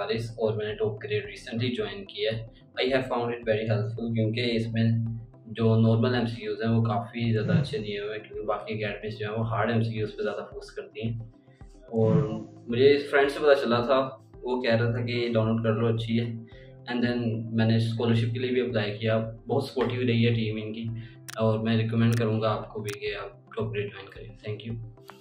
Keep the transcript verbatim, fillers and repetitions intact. वारिस और मैंने top grade recently join किया है। I have found it very helpful क्योंकि इसमें जो नॉर्मल एम सी क्यूज़ हैं वो काफ़ी ज़्यादा अच्छे नहीं हुए हैं क्योंकि बाकी अकेडमीज जो हैं वो हार्ड एम सी क्यूज़ पर ज़्यादा फोकस करती हैं। और मुझे फ्रेंड से पता चला था, वो कह रहा था कि डाउनलोड कर लो, अच्छी है। एंड देन मैंने स्कॉलरशिप के लिए भी अप्लाई किया। बहुत सपोर्टिव रही है टीम इनकी और मैं रिकमेंड करूँगा आपको भी कि आप टॉप ग्रेड ज्वाइन करें। Thank you.